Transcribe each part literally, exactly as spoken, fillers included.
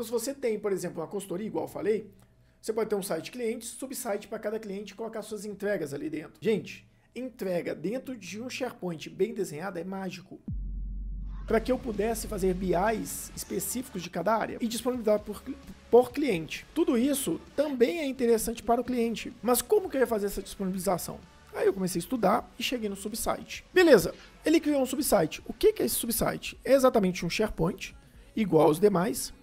Então, se você tem, por exemplo, uma consultoria, igual eu falei, você pode ter um site cliente, subsite para cada cliente e colocar suas entregas ali dentro. Gente, entrega dentro de um SharePoint bem desenhado é mágico. Para que eu pudesse fazer B Is específicos de cada área e disponibilizar por, por cliente. Tudo isso também é interessante para o cliente. Mas como que eu ia fazer essa disponibilização? Aí eu comecei a estudar e cheguei no Subsite. Beleza, ele criou um Subsite. O que é esse Subsite? É exatamente um SharePoint, igual aos demais,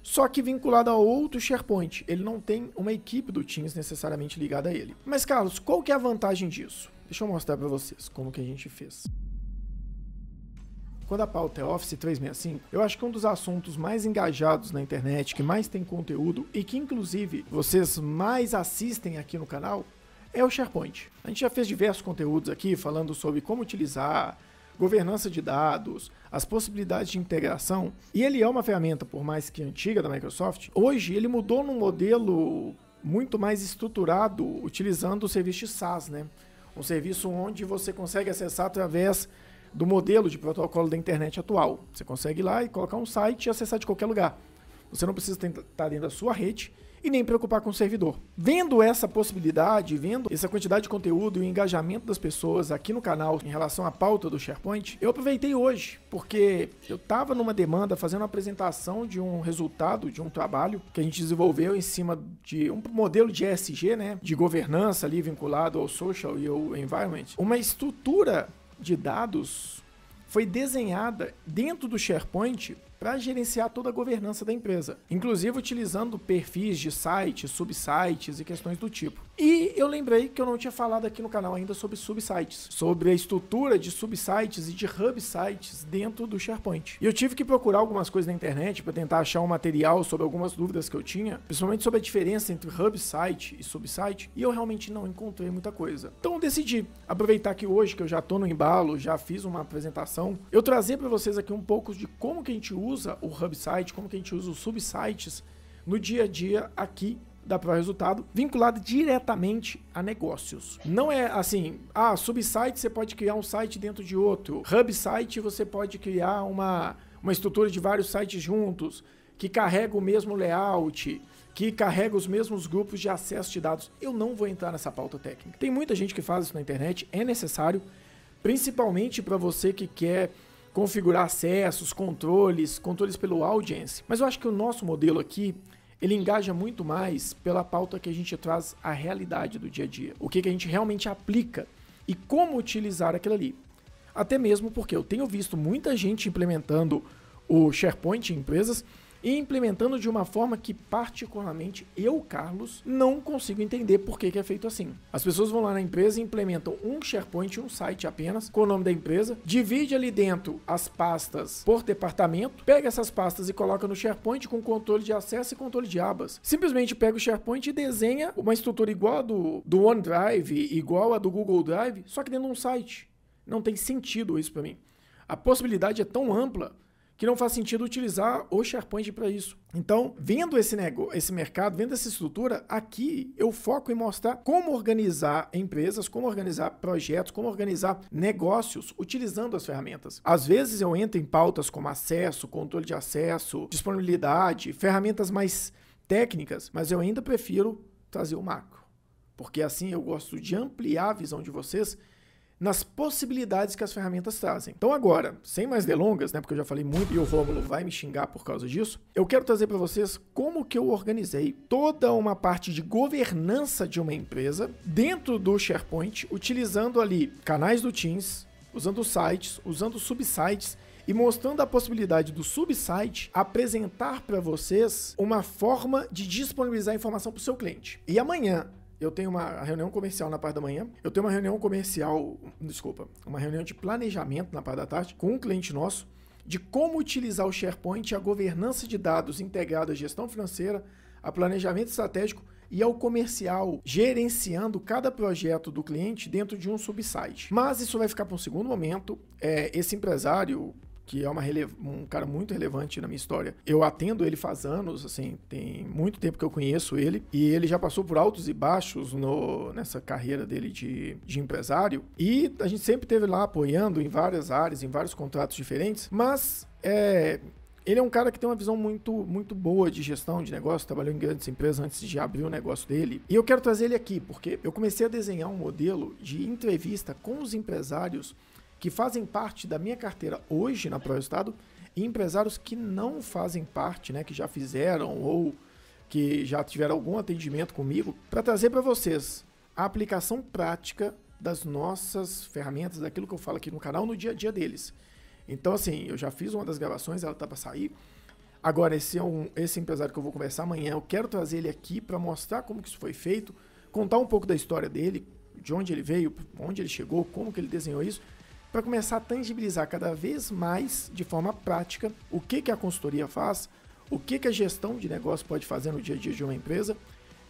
só que vinculado a outro SharePoint. Ele não tem uma equipe do Teams necessariamente ligada a ele. Mas, Carlos, qual que é a vantagem disso? Deixa eu mostrar para vocês como que a gente fez. Quando a pauta é Office trezentos e sessenta e cinco, eu acho que um dos assuntos mais engajados na internet, que mais tem conteúdo e que, inclusive, vocês mais assistem aqui no canal, é o SharePoint. A gente já fez diversos conteúdos aqui falando sobre como utilizar, governança de dados, as possibilidades de integração. E ele é uma ferramenta, por mais que antiga, da Microsoft. Hoje, ele mudou num modelo muito mais estruturado, utilizando o serviço SaaS, né? Um serviço onde você consegue acessar através do modelo de protocolo da internet atual. Você consegue ir lá e colocar um site e acessar de qualquer lugar. Você não precisa estar dentro da sua rede e nem preocupar com o servidor. Vendo essa possibilidade, vendo essa quantidade de conteúdo e o engajamento das pessoas aqui no canal em relação à pauta do SharePoint, eu aproveitei hoje, porque eu estava numa demanda fazendo uma apresentação de um resultado, de um trabalho que a gente desenvolveu em cima de um modelo de E S G, né, de governança ali vinculado ao social e ao environment. Uma estrutura de dados foi desenhada dentro do SharePoint para gerenciar toda a governança da empresa, inclusive utilizando perfis de sites, subsites e questões do tipo. E eu lembrei que eu não tinha falado aqui no canal ainda sobre subsites, sobre a estrutura de subsites e de hubsites dentro do SharePoint. E eu tive que procurar algumas coisas na internet para tentar achar um material sobre algumas dúvidas que eu tinha, principalmente sobre a diferença entre hubsite e subsite, e eu realmente não encontrei muita coisa. Então eu decidi aproveitar que hoje, que eu já tô no embalo, já fiz uma apresentação, eu trazer para vocês aqui um pouco de como que a gente usa usa o hubsite, como que a gente usa os subsites no dia a dia aqui da Pro Resultado, vinculado diretamente a negócios. Não é assim, ah, subsite você pode criar um site dentro de outro, hubsite você pode criar uma, uma estrutura de vários sites juntos, que carrega o mesmo layout, que carrega os mesmos grupos de acesso de dados. Eu não vou entrar nessa pauta técnica. Tem muita gente que faz isso na internet, é necessário, principalmente para você que quer configurar acessos, controles, controles pelo audience. Mas eu acho que o nosso modelo aqui, ele engaja muito mais pela pauta que a gente traz a realidade do dia a dia. O que, que a gente realmente aplica e como utilizar aquilo ali. Até mesmo porque eu tenho visto muita gente implementando o SharePoint em empresas e implementando de uma forma que particularmente eu, Carlos, não consigo entender por que que é feito assim. As pessoas vão lá na empresa e implementam um SharePoint, um site apenas, com o nome da empresa, divide ali dentro as pastas por departamento, pega essas pastas e coloca no SharePoint com controle de acesso e controle de abas. Simplesmente pega o SharePoint e desenha uma estrutura igual a do, do OneDrive, igual a do Google Drive, só que dentro de um site. Não tem sentido isso para mim. A possibilidade é tão ampla que não faz sentido utilizar o SharePoint para isso. Então, vendo esse negócio, esse mercado, vendo essa estrutura, aqui eu foco em mostrar como organizar empresas, como organizar projetos, como organizar negócios utilizando as ferramentas. Às vezes eu entro em pautas como acesso, controle de acesso, disponibilidade, ferramentas mais técnicas, mas eu ainda prefiro trazer o macro, porque assim eu gosto de ampliar a visão de vocês nas possibilidades que as ferramentas trazem. Então agora, sem mais delongas, né, porque eu já falei muito e o Rômulo vai me xingar por causa disso, eu quero trazer para vocês como que eu organizei toda uma parte de governança de uma empresa dentro do SharePoint, utilizando ali canais do Teams, usando sites, usando subsites e mostrando a possibilidade do subsite apresentar para vocês uma forma de disponibilizar informação para o seu cliente. E amanhã, eu tenho uma reunião comercial na parte da manhã, eu tenho uma reunião comercial, desculpa, uma reunião de planejamento na parte da tarde com um cliente nosso de como utilizar o SharePoint, a governança de dados integrada à gestão financeira, a planejamento estratégico e ao comercial, gerenciando cada projeto do cliente dentro de um subsite. Mas isso vai ficar para um segundo momento. É, esse empresário, que é uma um cara muito relevante na minha história. Eu atendo ele faz anos, assim, tem muito tempo que eu conheço ele, e ele já passou por altos e baixos no, nessa carreira dele de, de empresário, e a gente sempre esteve lá apoiando em várias áreas, em vários contratos diferentes, mas é, ele é um cara que tem uma visão muito, muito boa de gestão de negócio, trabalhou em grandes empresas antes de abrir o negócio dele. E eu quero trazer ele aqui, porque eu comecei a desenhar um modelo de entrevista com os empresários que fazem parte da minha carteira hoje na Pro Resultado e empresários que não fazem parte, né, que já fizeram ou que já tiveram algum atendimento comigo, para trazer para vocês a aplicação prática das nossas ferramentas, daquilo que eu falo aqui no canal, no dia a dia deles. Então, assim, eu já fiz uma das gravações, ela tá para sair. Agora, esse é um, esse empresário que eu vou conversar amanhã, eu quero trazer ele aqui para mostrar como que isso foi feito, contar um pouco da história dele, de onde ele veio, onde ele chegou, como que ele desenhou isso, para começar a tangibilizar cada vez mais, de forma prática, o que que a consultoria faz, o que que a gestão de negócio pode fazer no dia a dia de uma empresa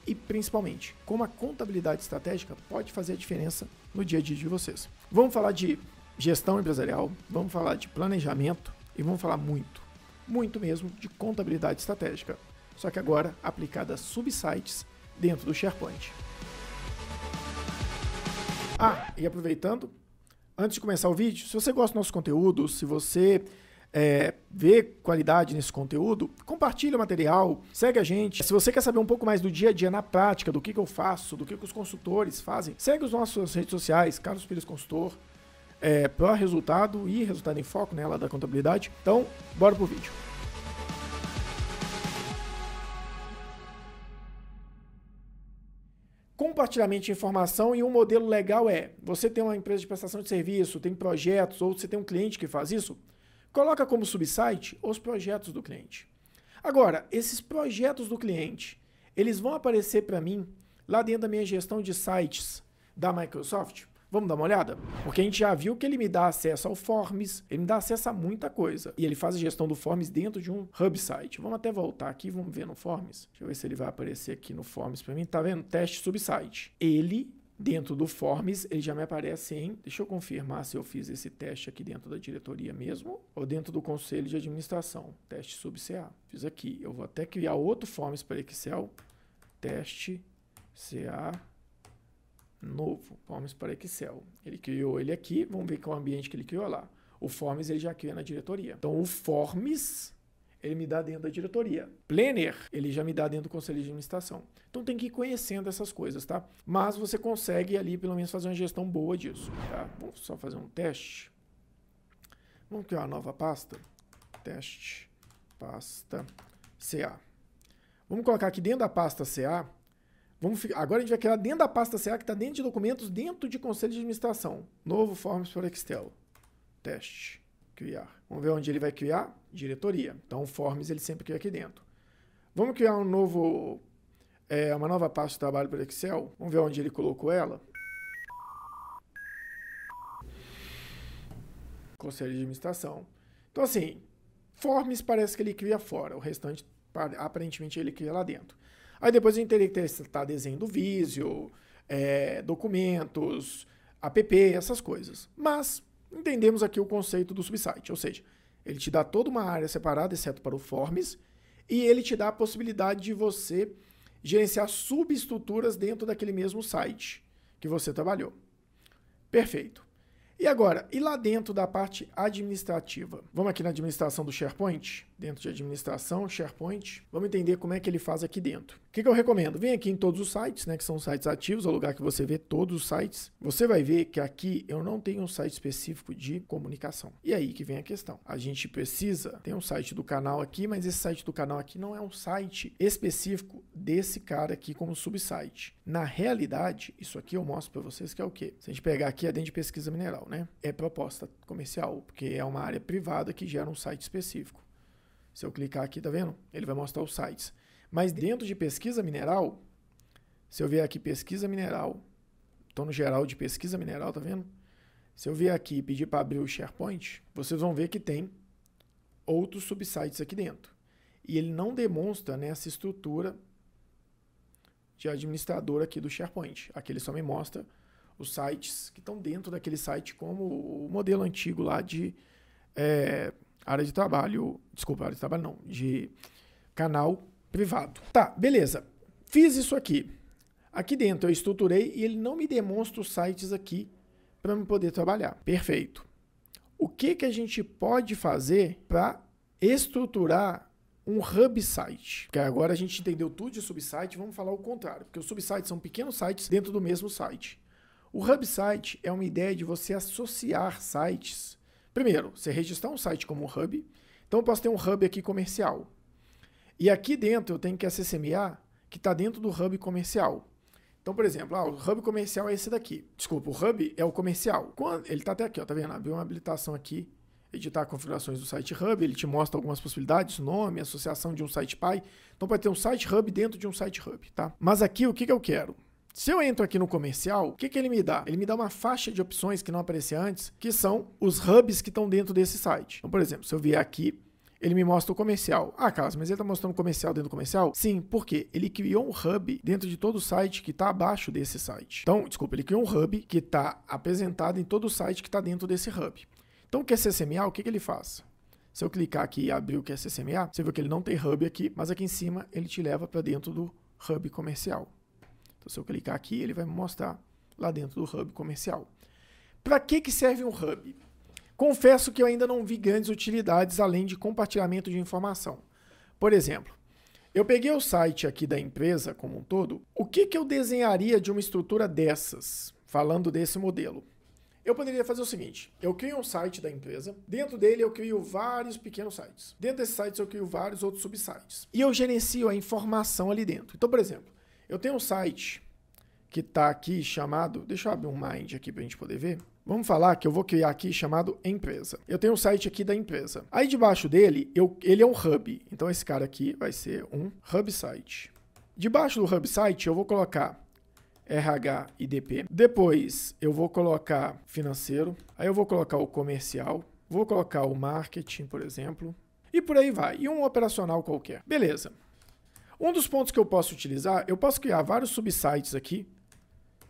e, principalmente, como a contabilidade estratégica pode fazer a diferença no dia a dia de vocês. Vamos falar de gestão empresarial, vamos falar de planejamento e vamos falar muito, muito mesmo de contabilidade estratégica, só que agora aplicada a Subsites dentro do SharePoint. Ah, e aproveitando, antes de começar o vídeo, se você gosta do nosso conteúdo, se você é, vê qualidade nesse conteúdo, compartilha o material, segue a gente. Se você quer saber um pouco mais do dia a dia na prática, do que, que eu faço, do que, que os consultores fazem, segue as nossas redes sociais, Carlos Pires Consultor, É, Pro Resultado e Resultado em Foco, né, lá da contabilidade. Então, bora pro vídeo. Compartilhamento de informação e um modelo legal é, você tem uma empresa de prestação de serviço, tem projetos, ou você tem um cliente que faz isso, coloca como subsite os projetos do cliente. Agora, esses projetos do cliente, eles vão aparecer para mim lá dentro da minha gestão de sites da Microsoft. Vamos dar uma olhada? Porque a gente já viu que ele me dá acesso ao Forms, ele me dá acesso a muita coisa. E ele faz a gestão do Forms dentro de um Hubsite. Vamos até voltar aqui, vamos ver no Forms. Deixa eu ver se ele vai aparecer aqui no Forms para mim. Tá vendo? Teste Subsite. Ele, dentro do Forms, ele já me aparece em... Deixa eu confirmar se eu fiz esse teste aqui dentro da diretoria mesmo ou dentro do Conselho de Administração. Teste Sub C A. Fiz aqui. Eu vou até criar outro Forms para Excel. Teste C A... novo, Forms para Excel. Ele criou ele aqui, vamos ver qual é o ambiente que ele criou lá. O Forms ele já cria na diretoria. Então o Forms, ele me dá dentro da diretoria. Planner, ele já me dá dentro do Conselho de Administração. Então tem que ir conhecendo essas coisas, tá? Mas você consegue ali pelo menos fazer uma gestão boa disso, tá? Vamos só fazer um teste. Vamos criar uma nova pasta. Teste, pasta, C A. Vamos colocar aqui dentro da pasta C A. Vamos, agora a gente vai criar dentro da pasta C A que está dentro de documentos, dentro de Conselho de Administração. Novo Forms para Excel. Teste. Criar. Vamos ver onde ele vai criar? Diretoria. Então, o Forms ele sempre cria aqui dentro. Vamos criar um novo, é, uma nova pasta de trabalho para Excel. Vamos ver onde ele colocou ela. Conselho de Administração. Então, assim, Forms parece que ele cria fora. O restante, aparentemente, ele cria lá dentro. Aí depois a gente teria que testar desenho do Visio, é, documentos, app, essas coisas. Mas entendemos aqui o conceito do subsite, ou seja, ele te dá toda uma área separada, exceto para o Forms, e ele te dá a possibilidade de você gerenciar subestruturas dentro daquele mesmo site que você trabalhou. Perfeito. E agora, e lá dentro da parte administrativa? Vamos aqui na administração do SharePoint, dentro de administração, SharePoint, vamos entender como é que ele faz aqui dentro. O que, que eu recomendo? Vem aqui em todos os sites, né, que são sites ativos, é o lugar que você vê todos os sites. Você vai ver que aqui eu não tenho um site específico de comunicação. E aí que vem a questão. A gente precisa, tem um site do canal aqui, mas esse site do canal aqui não é um site específico desse cara aqui como subsite. Na realidade, isso aqui eu mostro para vocês que é o quê? Se a gente pegar aqui, é dentro de pesquisa mineral, né? É proposta comercial, porque é uma área privada que gera um site específico. Se eu clicar aqui, tá vendo? Ele vai mostrar os sites. Mas dentro de pesquisa mineral, se eu vier aqui pesquisa mineral, estou no geral de pesquisa mineral, tá vendo? Se eu vier aqui e pedir para abrir o SharePoint, vocês vão ver que tem outros subsites aqui dentro. E ele não demonstra nessa estrutura de administrador aqui do SharePoint. Aqui ele só me mostra os sites que estão dentro daquele site como o modelo antigo lá de é, área de trabalho, desculpa, área de trabalho não, de canal privado. Tá, beleza. Fiz isso aqui. Aqui dentro eu estruturei e ele não me demonstra os sites aqui para eu poder trabalhar. Perfeito. O que, que a gente pode fazer para estruturar um Hubsite, porque agora a gente entendeu tudo de Subsite, vamos falar o contrário, porque os Subsites são pequenos sites dentro do mesmo site. O Hubsite é uma ideia de você associar sites. Primeiro, você registrar um site como um Hub, então eu posso ter um Hub aqui comercial. E aqui dentro eu tenho Q S S M A que está dentro do Hub comercial. Então, por exemplo, ah, o Hub comercial é esse daqui. Desculpa, o Hub é o comercial. Quando, ele está até aqui, ó, tá vendo? Abriu uma habilitação aqui. Editar configurações do site Hub, ele te mostra algumas possibilidades, nome, associação de um site pai. Então pode ter um site Hub dentro de um site Hub, tá? Mas aqui o que, que eu quero? Se eu entro aqui no comercial, o que, que ele me dá? Ele me dá uma faixa de opções que não aparecia antes, que são os Hubs que estão dentro desse site. Então, por exemplo, se eu vier aqui, ele me mostra o comercial. Ah, Carlos, mas ele está mostrando o comercial dentro do comercial? Sim, por quê? Ele criou um Hub dentro de todo o site que está abaixo desse site. Então, desculpa, ele criou um Hub que está apresentado em todo o site que está dentro desse Hub. Então, o Q S S M A, o que, que ele faz? Se eu clicar aqui e abrir o Q S S M A, você vê que ele não tem Hub aqui, mas aqui em cima ele te leva para dentro do Hub comercial. Então, se eu clicar aqui, ele vai me mostrar lá dentro do Hub comercial. Para que, que serve um Hub? Confesso que eu ainda não vi grandes utilidades além de compartilhamento de informação. Por exemplo, eu peguei o site aqui da empresa como um todo. O que, que eu desenharia de uma estrutura dessas, falando desse modelo? Eu poderia fazer o seguinte, eu crio um site da empresa, dentro dele eu crio vários pequenos sites. Dentro desses sites eu crio vários outros subsites. E eu gerencio a informação ali dentro. Então, por exemplo, eu tenho um site que está aqui chamado, deixa eu abrir um Mind aqui para a gente poder ver. Vamos falar que eu vou criar aqui chamado empresa. Eu tenho um site aqui da empresa. Aí debaixo dele, eu, ele é um hub. Então esse cara aqui vai ser um Hubsite. Debaixo do Hubsite eu vou colocar R H e D P. Depois eu vou colocar financeiro, aí eu vou colocar o comercial, vou colocar o marketing, por exemplo, e por aí vai, e um operacional qualquer. Beleza. Um dos pontos que eu posso utilizar, eu posso criar vários subsites aqui.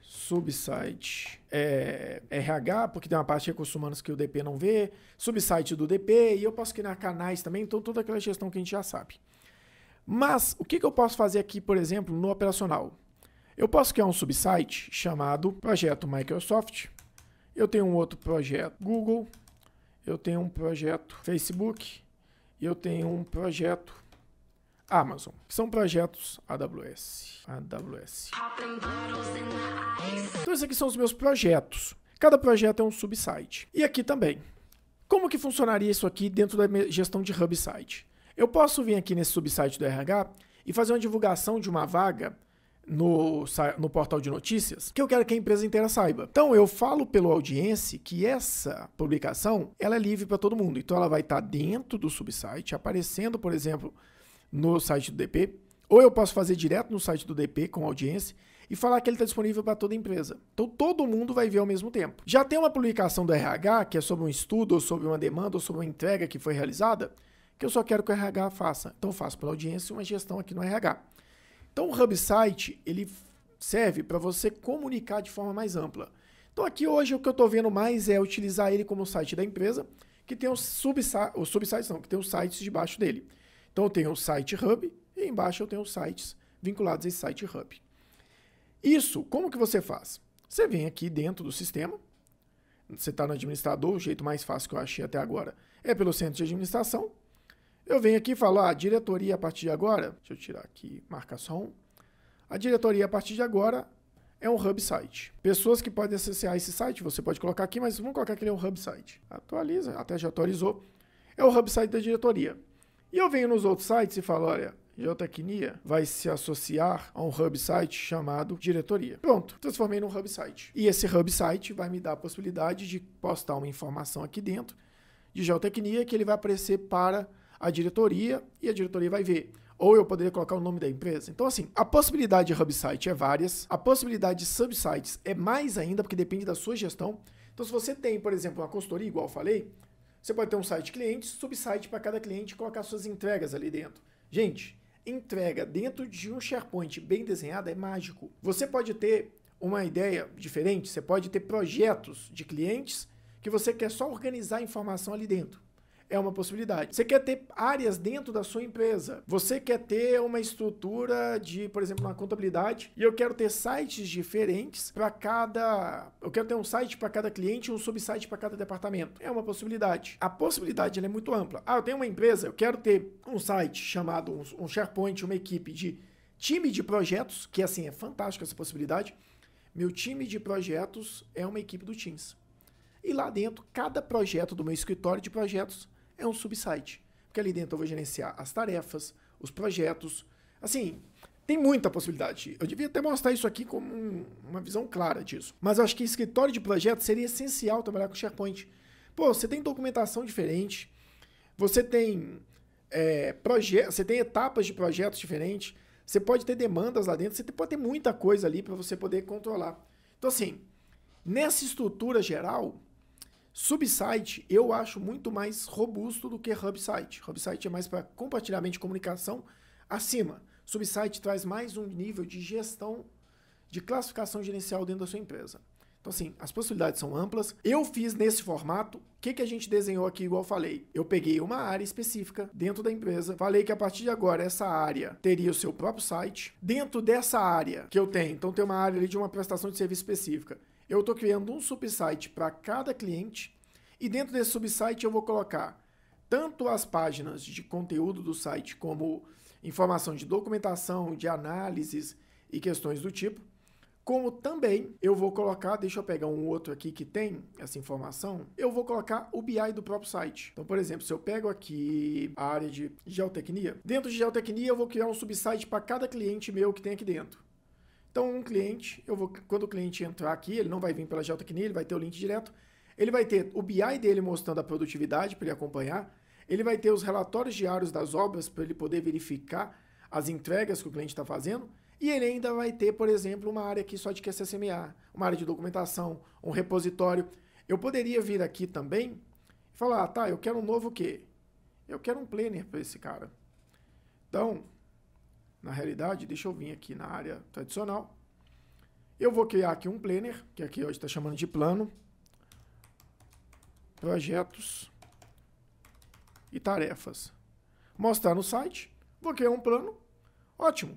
Subsite é, R H, porque tem uma parte de recursos humanos que o D P não vê, subsite do D P, e eu posso criar canais também, então toda aquela gestão que a gente já sabe. Mas o que, que eu posso fazer aqui, por exemplo, no operacional? Eu posso criar um subsite chamado Projeto Microsoft, eu tenho um outro projeto Google, eu tenho um projeto Facebook, e eu tenho um projeto Amazon, que são projetos A W S. A W S. Então, esses aqui são os meus projetos. Cada projeto é um subsite. E aqui também. Como que funcionaria isso aqui dentro da gestão de Hubsite? Eu posso vir aqui nesse subsite do R H e fazer uma divulgação de uma vaga No, no portal de notícias, que eu quero que a empresa inteira saiba. Então, eu falo pelo Audience que essa publicação, ela é livre para todo mundo. Então, ela vai estar dentro do subsite, aparecendo, por exemplo, no site do D P, ou eu posso fazer direto no site do D P com Audience e falar que ele está disponível para toda a empresa. Então, todo mundo vai ver ao mesmo tempo. Já tem uma publicação do R H, que é sobre um estudo, ou sobre uma demanda, ou sobre uma entrega que foi realizada, que eu só quero que o R H faça. Então, eu faço pela Audience uma gestão aqui no R H. Então, o Hubsite, ele serve para você comunicar de forma mais ampla. Então, aqui hoje, o que eu estou vendo mais é utilizar ele como site da empresa, que tem os subsites, os subsites não, que tem os sites debaixo dele. Então, eu tenho o site Hub e embaixo eu tenho os sites vinculados a esse site Hub. Isso, como que você faz? Você vem aqui dentro do sistema, você está no administrador, o jeito mais fácil que eu achei até agora é pelo centro de administração. Eu venho aqui e falo, ah, a diretoria a partir de agora, deixa eu tirar aqui, marca só um. A diretoria a partir de agora é um Hubsite. Pessoas que podem acessar esse site, você pode colocar aqui, mas vamos colocar que ele é um Hubsite. Atualiza, até já atualizou. É o Hubsite da diretoria. E eu venho nos outros sites e falo, olha, Geotecnia vai se associar a um Hubsite chamado diretoria. Pronto, transformei num Hubsite. E esse Hubsite vai me dar a possibilidade de postar uma informação aqui dentro de Geotecnia que ele vai aparecer para a diretoria e a diretoria vai ver. Ou eu poderia colocar o nome da empresa. Então, assim, a possibilidade de Hubsite é várias. A possibilidade de Subsites é mais ainda, porque depende da sua gestão. Então, se você tem, por exemplo, uma consultoria, igual eu falei, você pode ter um site cliente, subsite para cada cliente e colocar suas entregas ali dentro. Gente, entrega dentro de um SharePoint bem desenhado é mágico. Você pode ter uma ideia diferente, você pode ter projetos de clientes que você quer só organizar a informação ali dentro. é uma possibilidade. Você quer ter áreas dentro da sua empresa, você quer ter uma estrutura de, por exemplo, uma contabilidade, e eu quero ter sites diferentes para cada... Eu quero ter um site para cada cliente e um subsite para cada departamento. É uma possibilidade. A possibilidade ela é muito ampla. Ah, eu tenho uma empresa, eu quero ter um site chamado um SharePoint, uma equipe de time de projetos, que assim é fantástica essa possibilidade. Meu time de projetos é uma equipe do Teams. E lá dentro, cada projeto do meu escritório de projetos é um subsite. Porque ali dentro eu vou gerenciar as tarefas, os projetos. Assim, tem muita possibilidade. Eu devia até mostrar isso aqui como um, uma visão clara disso. Mas eu acho que escritório de projetos seria essencial trabalhar com SharePoint. Pô, você tem documentação diferente, você tem, é, você tem etapas de projetos diferentes, você pode ter demandas lá dentro, você pode ter muita coisa ali para você poder controlar. Então, assim, nessa estrutura geral, Subsite eu acho muito mais robusto do que Hubsite. Hubsite é mais para compartilhamento de comunicação acima. Subsite traz mais um nível de gestão, de classificação gerencial dentro da sua empresa. Então, assim, as possibilidades são amplas. Eu fiz nesse formato, o que, que a gente desenhou aqui, igual eu falei? Eu peguei uma área específica dentro da empresa, falei que a partir de agora essa área teria o seu próprio site. Dentro dessa área que eu tenho, então tem uma área ali de uma prestação de serviço específica. Eu estou criando um subsite para cada cliente e dentro desse subsite eu vou colocar tanto as páginas de conteúdo do site como informação de documentação, de análises e questões do tipo, como também eu vou colocar, deixa eu pegar um outro aqui que tem essa informação, eu vou colocar o B I do próprio site. Então, por exemplo, se eu pego aqui a área de geotecnia, dentro de geotecnia eu vou criar um subsite para cada cliente meu que tem aqui dentro. Então, um cliente, eu vou, quando o cliente entrar aqui, ele não vai vir pela geotecnia, ele vai ter o link direto. Ele vai ter o B I dele mostrando a produtividade para ele acompanhar. Ele vai ter os relatórios diários das obras para ele poder verificar as entregas que o cliente está fazendo. E ele ainda vai ter, por exemplo, uma área aqui só de Q S S M A, uma área de documentação, um repositório. Eu poderia vir aqui também e falar, ah, tá, eu quero um novo o quê? Eu quero um planner para esse cara. Então... Na realidade, deixa eu vir aqui na área tradicional. Eu vou criar aqui um planner, que aqui hoje está chamando de plano, projetos e tarefas. Mostrar no site, vou criar um plano, ótimo.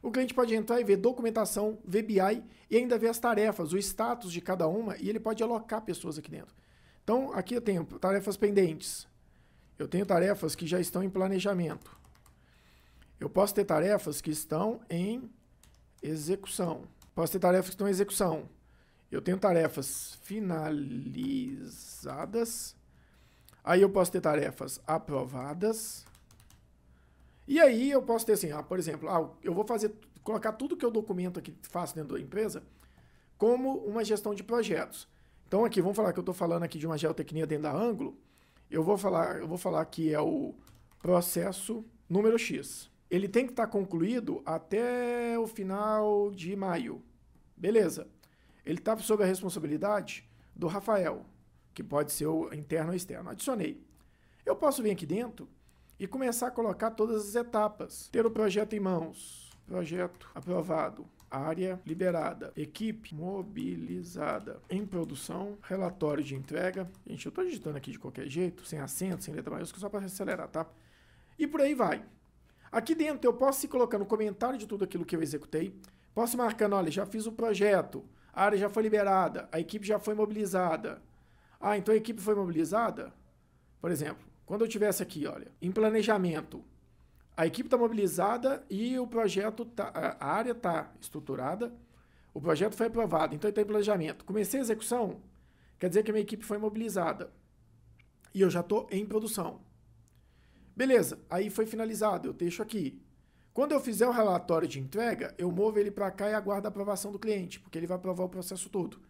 O cliente pode entrar e ver documentação, ver B I e ainda ver as tarefas, o status de cada uma e ele pode alocar pessoas aqui dentro. Então, aqui eu tenho tarefas pendentes, eu tenho tarefas que já estão em planejamento. Eu posso ter tarefas que estão em execução. Posso ter tarefas que estão em execução. Eu tenho tarefas finalizadas. Aí eu posso ter tarefas aprovadas. E aí eu posso ter assim, ah, por exemplo, ah, eu vou fazer, colocar tudo que eu documento aqui, faço dentro da empresa, como uma gestão de projetos. Então aqui, vamos falar que eu estou falando aqui de uma geotecnia dentro da Anglo. Eu vou falar, eu vou falar que é o processo número X. Ele tem que estar concluído até o final de maio. Beleza. Ele está sob a responsabilidade do Rafael, que pode ser o interno ou externo. Adicionei. Eu posso vir aqui dentro e começar a colocar todas as etapas. Ter o projeto em mãos. Projeto aprovado. Área liberada. Equipe mobilizada. Em produção. Relatório de entrega. Gente, eu estou digitando aqui de qualquer jeito, sem acento, sem letra maiúscula, só para acelerar, tá? E por aí vai. Aqui dentro eu posso ir colocando comentário de tudo aquilo que eu executei. Posso ir marcando, olha, já fiz o projeto, a área já foi liberada, a equipe já foi mobilizada. Ah, então a equipe foi mobilizada? Por exemplo, quando eu tivesse aqui, olha, em planejamento, a equipe está mobilizada e o projeto, tá, a área está estruturada, o projeto foi aprovado, então está em planejamento. Comecei a execução, quer dizer que a minha equipe foi mobilizada e eu já estou em produção. Beleza, aí foi finalizado, eu deixo aqui. Quando eu fizer o relatório de entrega, eu movo ele para cá e aguardo a aprovação do cliente, porque ele vai aprovar o processo todo.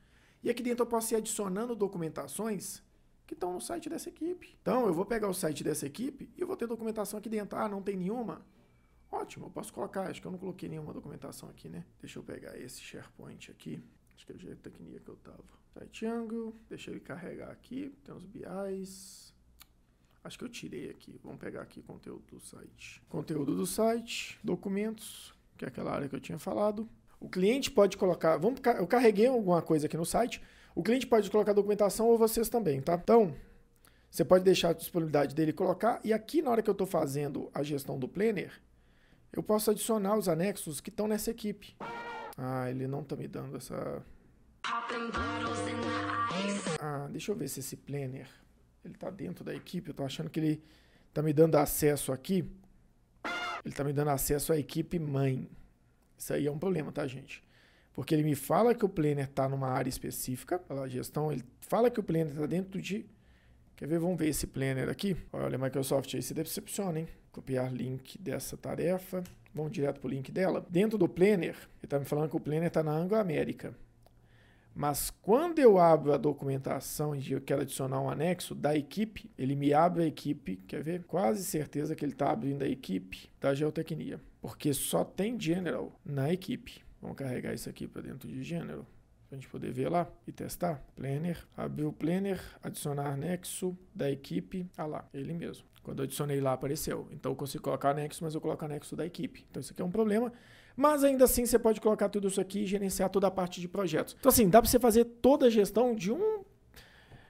E aqui dentro eu posso ir adicionando documentações que estão no site dessa equipe. Então, eu vou pegar o site dessa equipe e eu vou ter documentação aqui dentro. Ah, não tem nenhuma? Ótimo, eu posso colocar. Acho que eu não coloquei nenhuma documentação aqui, né? Deixa eu pegar esse SharePoint aqui. Acho que é o jeito da tecnia que eu estava. Right Angle, deixa ele carregar aqui. Tem uns B Is... Acho que eu tirei aqui. Vamos pegar aqui conteúdo do site. Conteúdo do site, documentos, que é aquela área que eu tinha falado. O cliente pode colocar... Vamos, eu carreguei alguma coisa aqui no site. O cliente pode colocar documentação ou vocês também, tá? Então, Você pode deixar a disponibilidade dele colocar. E aqui, na hora que eu estou fazendo a gestão do Planner, eu posso adicionar os anexos que estão nessa equipe. Ah, ele não está me dando essa... Ah, deixa eu ver se esse Planner ele está dentro da equipe. Eu estou achando que ele está me dando acesso aqui. Ele está me dando acesso à equipe mãe. Isso aí é um problema, tá, gente? Porque ele me fala que o Planner está numa área específica, a gestão, ele fala que o Planner está dentro de... Quer ver? Vamos ver esse Planner aqui. Olha, Microsoft, aí se decepciona, hein? Copiar link dessa tarefa. Vamos direto para o link dela. Dentro do Planner, ele está me falando que o Planner está na Anglo América. Mas quando eu abro a documentação e eu quero adicionar um anexo da equipe, ele me abre a equipe, quer ver? Quase certeza que ele está abrindo a equipe da Geotecnia, porque só tem General na equipe. Vamos carregar isso aqui para dentro de General, para a gente poder ver lá e testar. Planner, abriu o Planner, adicionar anexo da equipe. Ah lá, ele mesmo. Quando eu adicionei lá, apareceu. Então eu consigo colocar anexo, mas eu coloco anexo da equipe. Então isso aqui é um problema. Mas ainda assim você pode colocar tudo isso aqui e gerenciar toda a parte de projetos. Então assim, dá para você fazer toda a gestão de um...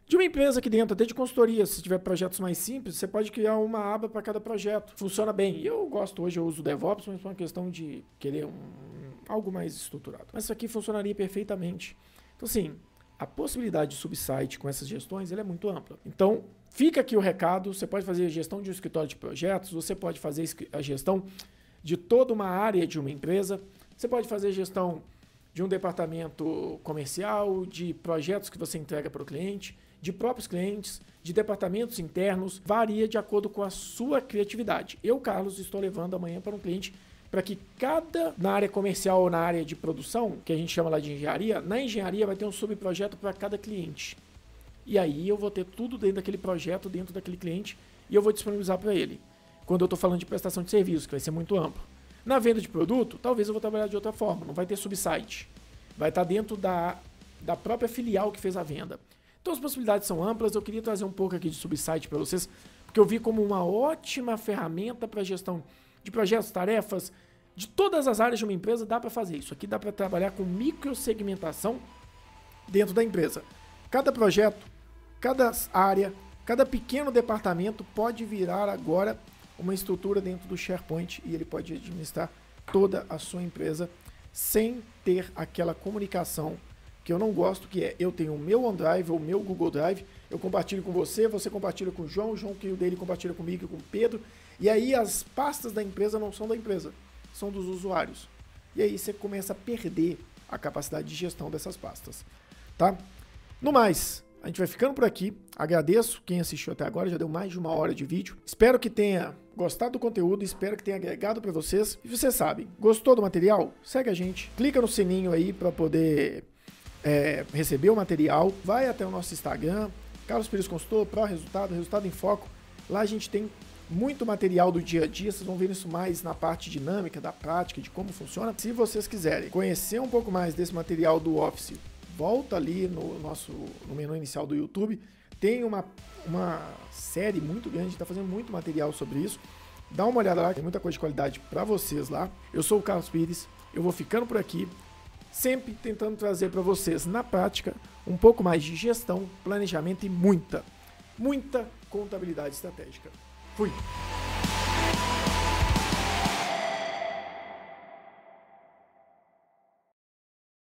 De uma empresa aqui dentro, até de consultoria, se tiver projetos mais simples, você pode criar uma aba para cada projeto. Funciona bem. Eu gosto hoje, eu uso o DevOps, mas é uma questão de querer um, algo mais estruturado. Mas isso aqui funcionaria perfeitamente. Então, assim, a possibilidade de subsite com essas gestões ela é muito ampla. Então, fica aqui o recado. Você pode fazer a gestão de um escritório de projetos, você pode fazer a gestão de toda uma área de uma empresa, você pode fazer a gestão de um departamento comercial, de projetos que você entrega para o cliente, de próprios clientes, de departamentos internos, varia de acordo com a sua criatividade. Eu, Carlos, estou levando amanhã para um cliente para que cada, na área comercial ou na área de produção, que a gente chama lá de engenharia, na engenharia vai ter um subprojeto para cada cliente. E aí eu vou ter tudo dentro daquele projeto, dentro daquele cliente, e eu vou disponibilizar para ele. Quando eu estou falando de prestação de serviço, que vai ser muito amplo. Na venda de produto, talvez eu vou trabalhar de outra forma, não vai ter subsite. Vai estar dentro da, da própria filial que fez a venda. Então as possibilidades são amplas, eu queria trazer um pouco aqui de Subsite para vocês, porque eu vi como uma ótima ferramenta para gestão de projetos, tarefas, de todas as áreas de uma empresa dá para fazer isso. Aqui dá para trabalhar com microsegmentação dentro da empresa. Cada projeto, cada área, cada pequeno departamento pode virar agora uma estrutura dentro do SharePoint e ele pode administrar toda a sua empresa sem ter aquela comunicação que eu não gosto, que é, eu tenho o meu OneDrive ou o meu Google Drive, eu compartilho com você, você compartilha com o João, o João que o dele compartilha comigo, com o Pedro, e aí as pastas da empresa não são da empresa, são dos usuários. E aí você começa a perder a capacidade de gestão dessas pastas, tá? No mais, a gente vai ficando por aqui, agradeço quem assistiu até agora, já deu mais de uma hora de vídeo, espero que tenha gostado do conteúdo, espero que tenha agregado para vocês, e vocês sabem, gostou do material? Segue a gente, clica no sininho aí para poder... É, receber o material, vai até o nosso Instagram, Carlos Pires Consultor, Pro Resultado, Resultado em Foco. Lá a gente tem muito material do dia a dia, vocês vão ver isso mais na parte dinâmica, da prática, de como funciona. Se vocês quiserem conhecer um pouco mais desse material do Office, volta ali no nosso no menu inicial do YouTube, tem uma, uma série muito grande, está fazendo muito material sobre isso. Dá uma olhada lá, tem muita coisa de qualidade para vocês lá. Eu sou o Carlos Pires, eu vou ficando por aqui. Sempre tentando trazer para vocês, na prática, um pouco mais de gestão, planejamento e muita, muita contabilidade estratégica. Fui!